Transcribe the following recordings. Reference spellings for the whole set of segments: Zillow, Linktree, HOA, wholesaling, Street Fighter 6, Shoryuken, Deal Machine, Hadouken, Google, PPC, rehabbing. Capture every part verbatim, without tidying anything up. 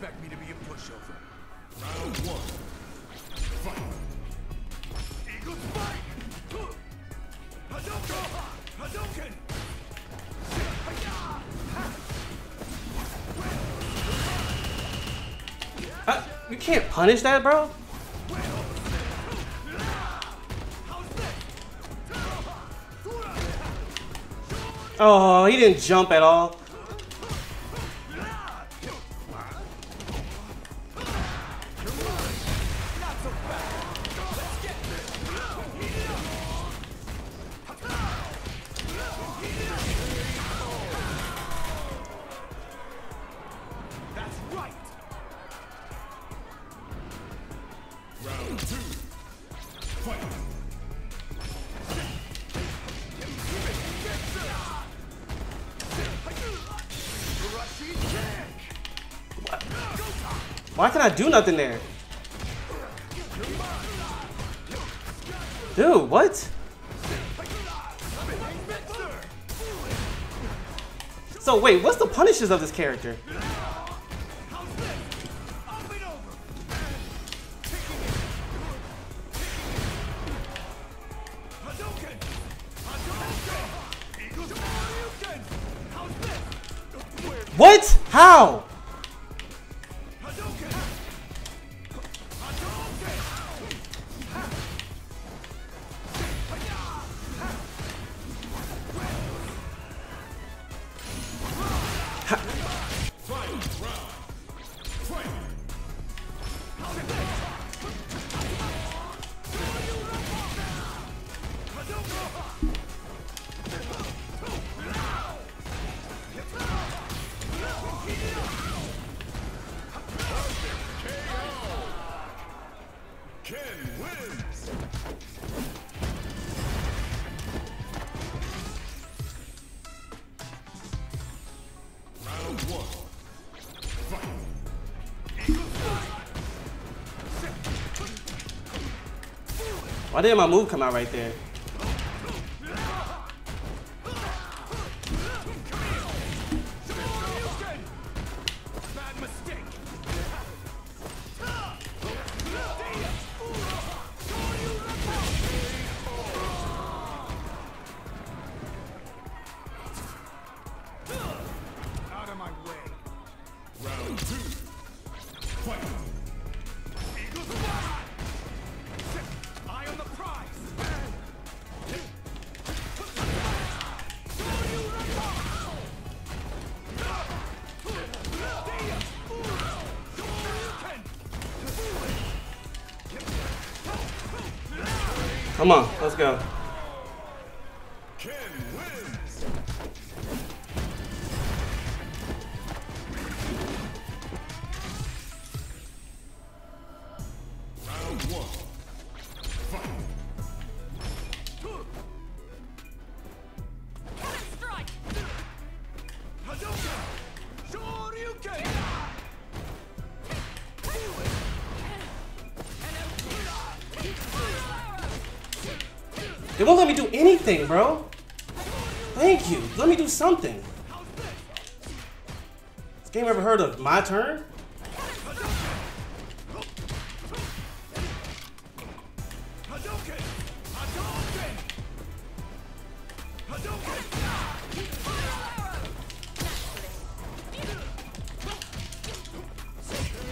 expect me to be a pushover. Round one. Fight. Eagle fight! Hadouken! Hadouken! Uh, you can't punish that, bro. Oh, he didn't jump at all. Why can I do nothing there? Dude, what? So wait, what's the punishes of this character? What? How? Why didn't my move come out right there? Come on, let's go. Ken wins. Round one. Fight. Strike. Hadouken. Shoryuken. They won't let me do anything, bro. Thank you. Let me do something. This game ever heard of my turn?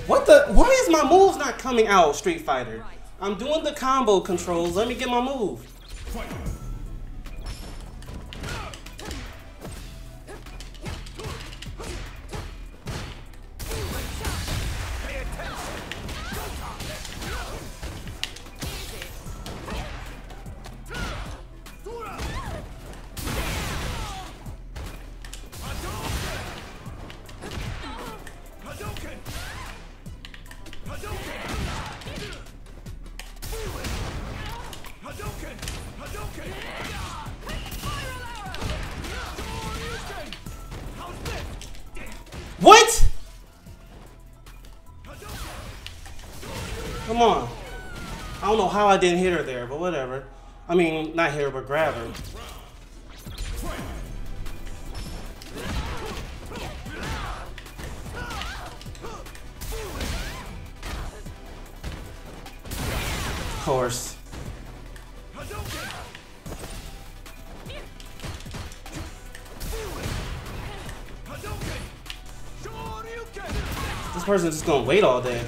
What the? Why is my moves not coming out, Street Fighter? I'm doing the combo controls. Let me get my move. Fight. What? Come on. I don't know how I didn't hit her there, but whatever. I mean, not hit her, but grab her. course. This person's just gonna wait all day.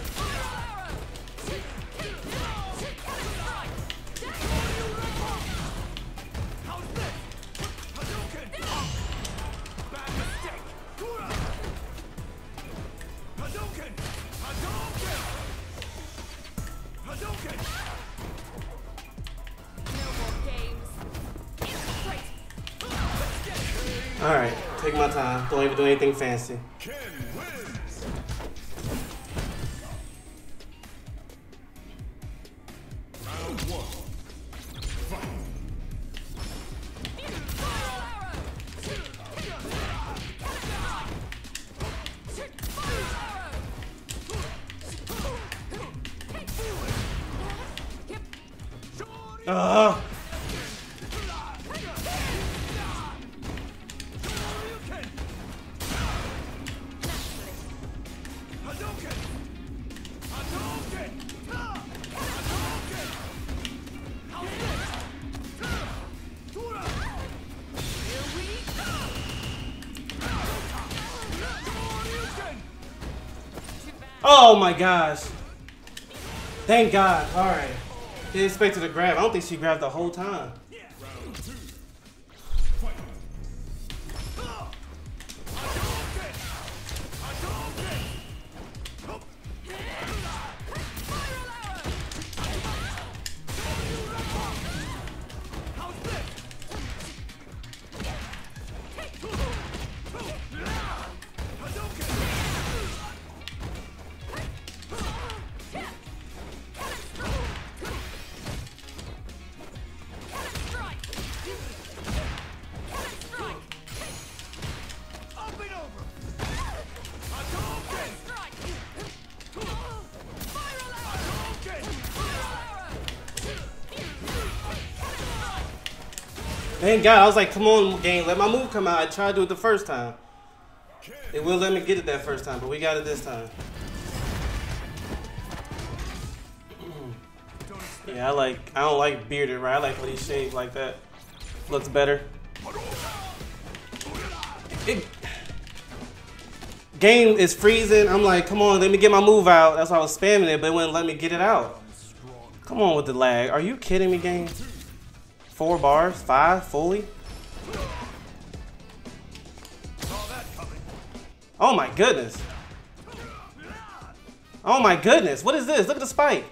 Alright, take my time. Don't even do anything fancy. Ugh. Oh my gosh. Thank God. Alright. Didn't expect her to grab. I don't think she grabbed the whole time. Thank God, I was like, come on game, let my move come out. I tried to do it the first time. It will let me get it that first time, but we got it this time. Yeah, I like, I don't like bearded, right? I like when he's shaved like that. Looks better. It, game is freezing. I'm like, come on, let me get my move out. That's why I was spamming it, but it wouldn't let me get it out. Come on with the lag. Are you kidding me, game? Four bars, five fully. Oh my goodness. Oh my goodness. What is this? Look at the spike.